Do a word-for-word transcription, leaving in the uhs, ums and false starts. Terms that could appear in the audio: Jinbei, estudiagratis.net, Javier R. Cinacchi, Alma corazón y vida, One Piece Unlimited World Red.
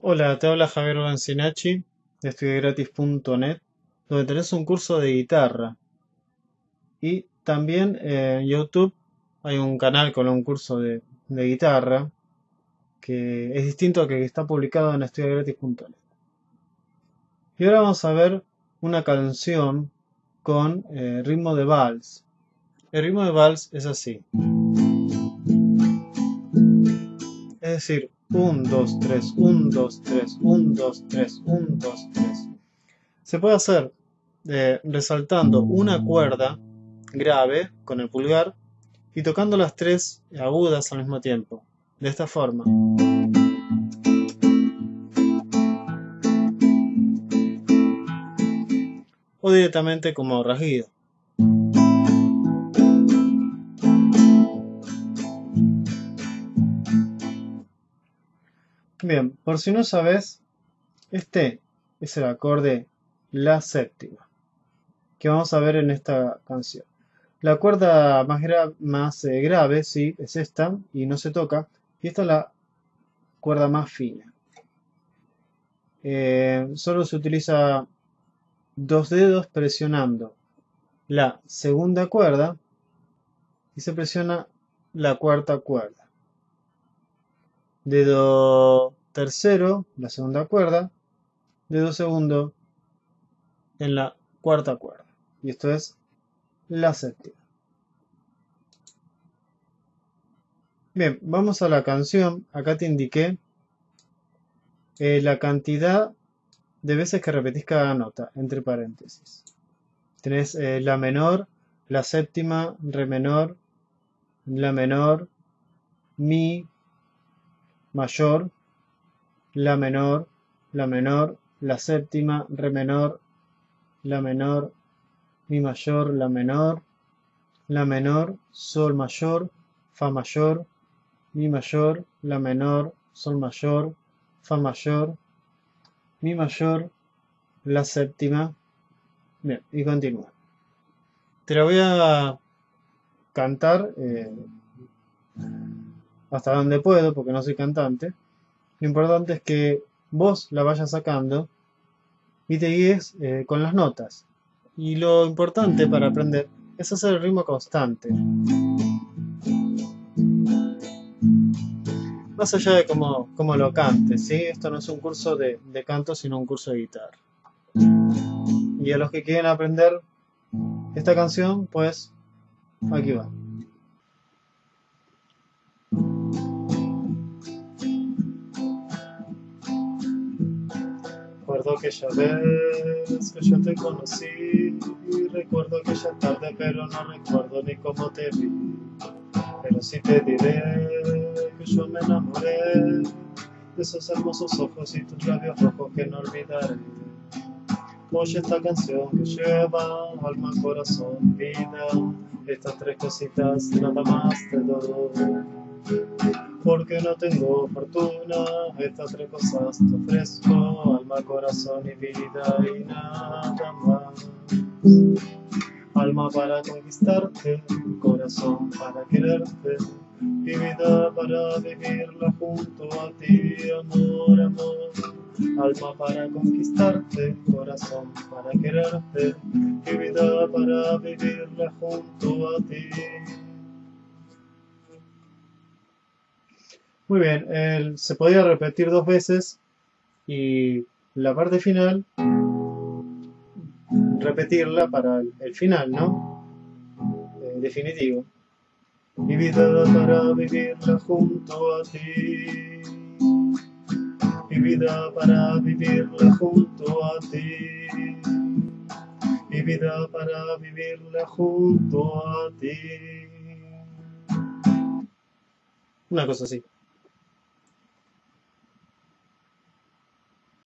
Hola, te habla Javier R. Cinacchi de estudia gratis punto net, donde tenés un curso de guitarra. Y también en YouTube hay un canal con un curso de, de guitarra que es distinto al que está publicado en estudia gratis punto net. Y ahora vamos a ver una canción con eh, ritmo de vals. El ritmo de vals es así. Es decir, uno, dos, tres, uno, dos, tres, uno, dos, tres, uno, dos, tres. Se puede hacer eh, resaltando una cuerda grave con el pulgar y tocando las tres agudas al mismo tiempo, de esta forma. O directamente como rasguido. Bien, por si no sabes, este es el acorde la séptima, que vamos a ver en esta canción. La cuerda más, gra más eh, grave, sí, es esta, y no se toca, y esta es la cuerda más fina. Eh, solo se utiliza dos dedos presionando la segunda cuerda, y se presiona la cuarta cuerda. Dedo tercero, la segunda cuerda, dedo segundo en la cuarta cuerda. Y esto es la séptima. Bien, vamos a la canción. Acá te indiqué eh, la cantidad de veces que repetís cada nota, entre paréntesis. Tenés eh, la menor, la séptima, re menor, la menor, mi, mayor, la menor, la menor, la séptima, re menor, la menor, mi mayor, la menor, la menor, sol mayor, fa mayor, mi mayor, la menor, sol mayor, fa mayor, mi mayor, la séptima. Bien, y continúa. Te la voy a cantar eh, hasta donde puedo, porque no soy cantante. Lo importante es que vos la vayas sacando y te guíes eh, con las notas. Y lo importante para aprender es hacer el ritmo constante. Más allá de cómo, cómo lo cantes, ¿sí? Esto no es un curso de, de canto, sino un curso de guitarra. Y a los que quieren aprender esta canción, pues aquí va. Recuerdo aquella vez que yo te conocí, recuerdo aquella tarde, pero no recuerdo ni cómo te vi. Pero sí te diré que yo me enamoré de esos hermosos ojos y tus labios rojos que no olvidaré. Oye esta canción que lleva alma, corazón, vida, estas tres cositas nada más te doy. Porque no tengo fortuna, estas tres cosas te ofrezco: alma, corazón y vida y nada más. Alma para conquistarte, corazón para quererte, y vida para vivirla junto a ti, amor, amor. Alma para conquistarte, corazón para quererte, y vida para vivirla junto a ti. Muy bien, eh, se podía repetir dos veces y la parte final, repetirla para el, el final, ¿no? Eh, definitivo. Mi vida para vivirla junto a ti. Mi vida para vivirla junto a ti. Mi vida para vivirla junto a ti. Una cosa así.